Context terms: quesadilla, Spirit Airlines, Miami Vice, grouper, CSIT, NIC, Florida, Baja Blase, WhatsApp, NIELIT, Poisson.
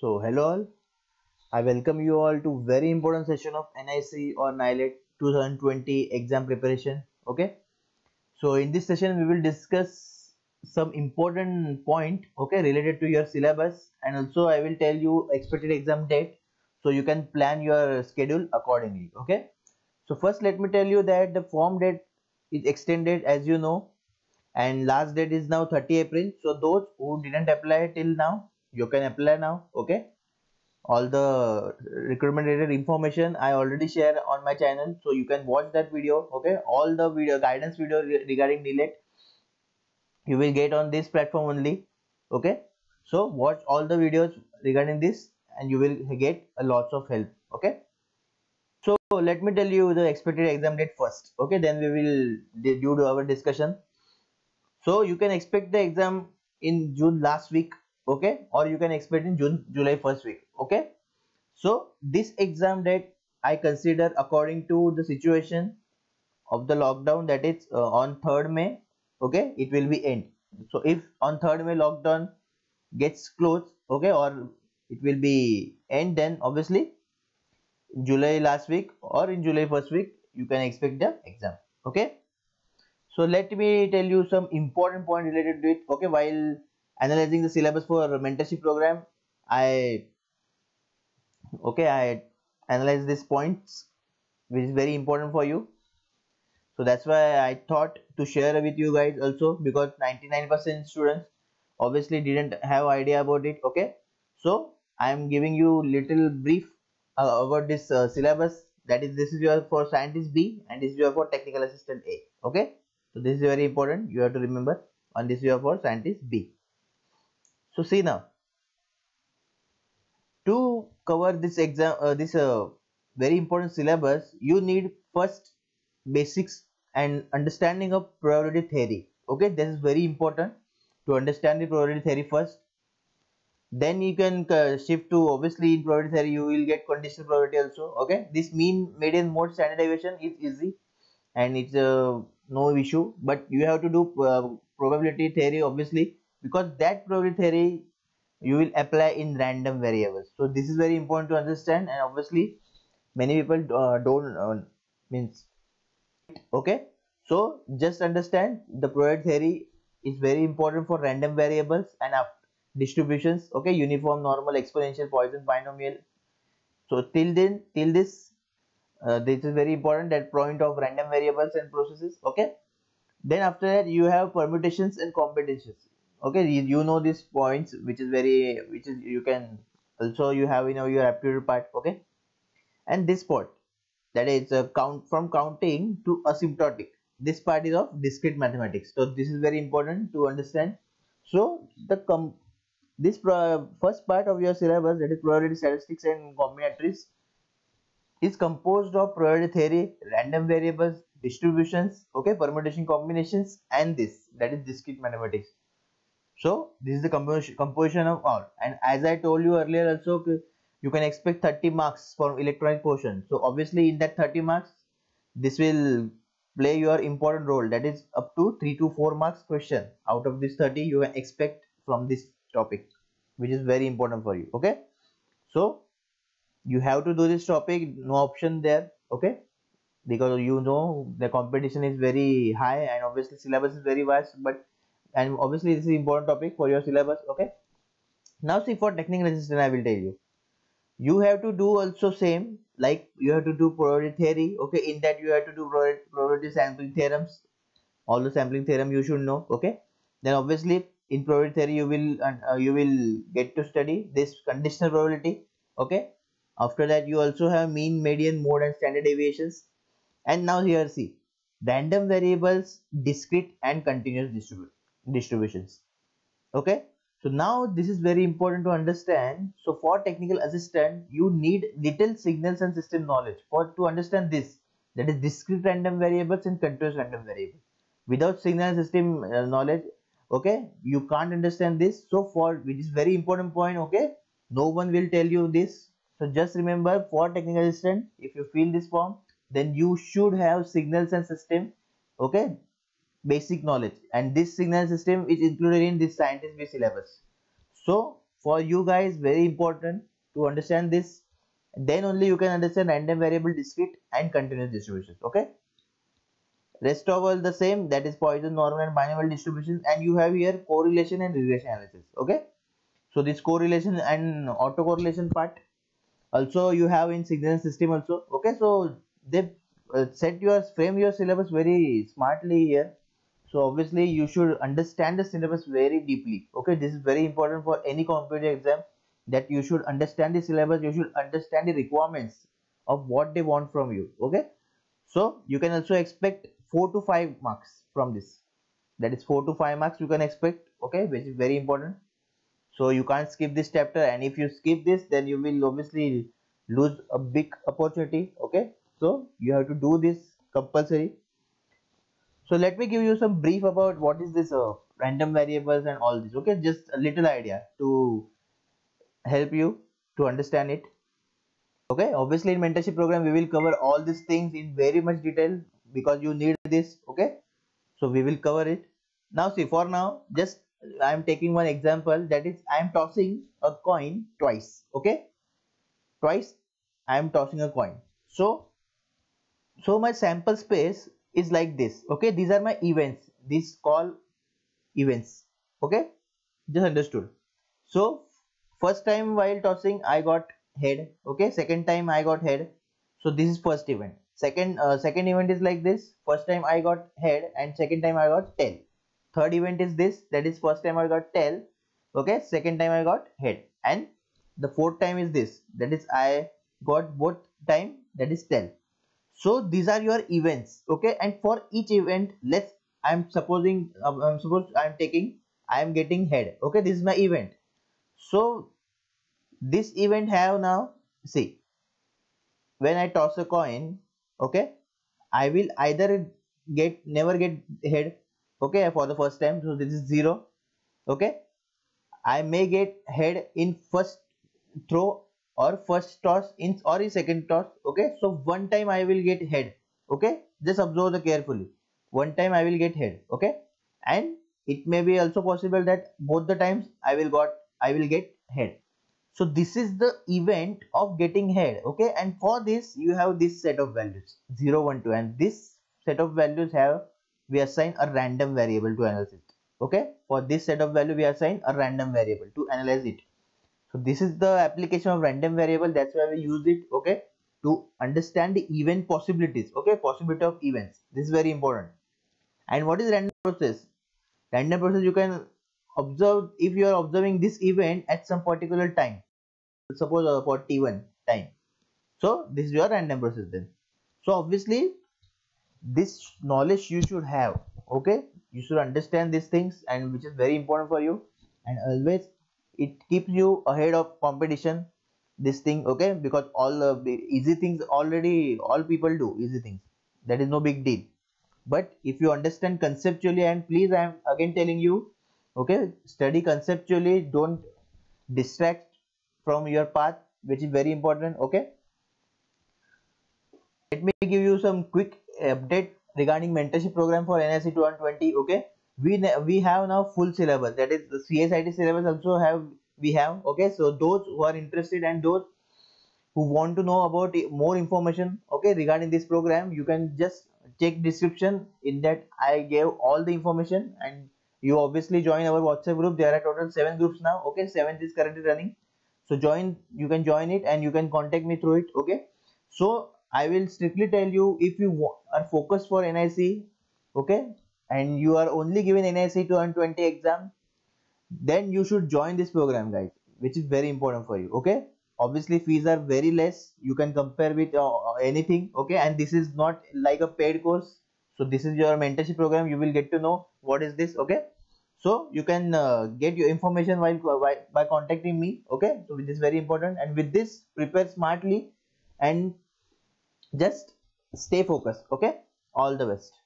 So hello all, I welcome you all to very important session of NIC or NIELIT 2020 exam preparation. Okay, so in this session we will discuss some important point, okay, related to your syllabus, and also I will tell you expected exam date so you can plan your schedule accordingly. Okay, so first let me tell you that the form date is extended, as you know, and last date is now 30 April. So those who didn't apply till now, you can apply now. Okay, all the recruitment related information I already share on my channel, so you can watch that video. Okay, all the video guidance video regarding NIELIT you will get on this platform only. Okay, so watch all the videos regarding this and you will get a lots of help. Okay, so let me tell you the expected exam date first. Okay, then we will do our discussion. So you can expect the exam in June last week, okay, or you can expect in July first week. Okay, so this exam date I consider according to the situation of the lockdown, that is on 3rd May. Okay, it will be end. So if on 3rd May lockdown gets closed, okay, or it will be end, then obviously July last week or in July first week you can expect the exam. Okay, so let me tell you some important point related to it. Okay, while analyzing the syllabus for mentorship program, I analyzed these points which is very important for you. So that's why I thought to share with you guys also, because 99% students obviously didn't have idea about it. Okay, so I am giving you little brief about this syllabus, that is this is your for scientist B and this is your for technical assistant A. Okay, so this is very important, you have to remember on this you are for scientist B. So see now, to cover this exam, this very important syllabus, you need first basics and understanding of probability theory. Okay, this is very important to understand the probability theory first. Then you can shift to, obviously in probability theory you will get conditional probability also. Okay, this mean, median, mode, standard deviation is easy and it's no issue, but you have to do probability theory obviously, because that probability theory you will apply in random variables. So this is very important to understand, and obviously many people don't means. Okay, so just understand the probability theory is very important for random variables and distributions. Okay, uniform, normal, exponential, Poisson, binomial. So till this this is very important, that point of random variables and processes. Okay, then after that you have permutations and combinations. Okay, you know these points, which is you can also you have, you know, your aptitude part. Okay, and this part, that is count from counting to asymptotic, this part is of discrete mathematics. So this is very important to understand. So this first part of your syllabus, that is probability statistics and combinatorics, is composed of probability theory, random variables, distributions, okay, permutation, combinations, and this, that is discrete mathematics. So this is the composition of all. And as I told you earlier also, you can expect 30 marks from electronic portion. So obviously in that 30 marks, this will play your important role, that is up to 3 to 4 marks question out of this 30 you can expect from this topic, which is very important for you. Okay, so you have to do this topic, no option there. Okay, because you know the competition is very high and obviously syllabus is very vast, but and obviously this is important topic for your syllabus. Okay, now see, for technical assistant I will tell you, you have to do also same, like you have to do probability theory. Okay, in that you have to do probability sampling theorems, all the sampling theorem you should know. Okay, then obviously in probability theory you will get to study this conditional probability. Okay, after that you also have mean, median, mode, and standard deviations. And now here see, random variables, discrete and continuous distributions. Okay, so now this is very important to understand. So for technical assistant you need little signals and system knowledge for to understand this, that is discrete random variables and continuous random variables. Without signal system knowledge, okay, you can't understand this. So for, which is very important point, okay, no one will tell you this. So just remember, for technical assistant, if you fill this form, then you should have signals and system, okay, basic knowledge, and this signal system is included in this scientist B syllabus. So for you guys, very important to understand this. Then only you can understand random variable, discrete and continuous distributions. Okay, rest of all the same, that is Poisson, normal and binomial distributions. And you have here correlation and regression analysis. Okay, so this correlation and autocorrelation part also you have in signal system also. Okay, so they set your frame your syllabus very smartly here. So obviously you should understand the syllabus very deeply. Okay, this is very important for any competitive exam, that you should understand the syllabus, you should understand the requirements of what they want from you. Okay, so you can also expect 4 to 5 marks from this. That is 4 to 5 marks you can expect. Okay, which is very important. So you can't skip this chapter, and if you skip this, then you will obviously lose a big opportunity. Okay, so you have to do this compulsory. So let me give you some brief about what is this random variables and all this. Okay, just a little idea to help you to understand it. Okay, obviously in mentorship program we will cover all these things in very much detail, because you need this. Okay, so we will cover it. Now see, for now just I am taking one example, that is I am tossing a coin twice. Okay, twice I am tossing a coin. So my sample space is like this. Okay, these are my events, these call events. Okay, just understood. So first time while tossing I got head. Okay, second time I got head. So this is first event. Second event is like this. First time I got head and second time I got tail. Third event is this, that is first time I got tail. Okay, second time I got head. And the fourth time is this, that is I got both time, that is tail. So these are your events. Okay, and for each event, let's I am getting head. Okay, this is my event. So this event have now, see, when I toss a coin, okay, I will either never get head, okay, for the first time, so this is 0. Okay, I may get head in first throw or first toss or in second toss. Okay, so one time I will get head. Okay, just observe the carefully. One time I will get head. Okay, and it may be also possible that both the times I will get head. So this is the event of getting head. Okay, and for this you have this set of values 0, 1, 2, and this set of values we assign a random variable to analyze it. Okay, for this set of value we assign a random variable to analyze it. So this is the application of random variable, that's why we use it. Okay, to understand the event possibilities. Okay, possibility of events, this is very important. And what is random process? Random process you can observe if you are observing this event at some particular time, suppose for t1 time. So this is your random process then. So obviously this knowledge you should have. Okay, you should understand these things, and which is very important for you, and always it keeps you ahead of competition, this thing. Okay, because all the easy things already all people do easy things, that is no big deal. But if you understand conceptually, and please I am again telling you, okay, study conceptually, don't distract from your path, which is very important. Okay, let me give you some quick update regarding mentorship program for NIC 2020. Okay, we have now full syllabus, that is the CSIT syllabus also we have. Okay, so those who are interested and those who want to know about more information, okay, regarding this program, you can just check description. In that I gave all the information, and you obviously join our WhatsApp group. There are total 7 groups now. Okay, 7th is currently running. So join, you can join it and you can contact me through it. Okay, so I will strictly tell you, if you are focused for NIC, okay, and you are only given NIC 2020 exam, then you should join this program, guys, which is very important for you. Okay, obviously fees are very less. You can compare with anything. Okay, and this is not like a paid course. So this is your mentorship program. You will get to know what is this. Okay, so you can get your information by contacting me. Okay, so this is very important. And with this, prepare smartly and just stay focused. Okay, all the best.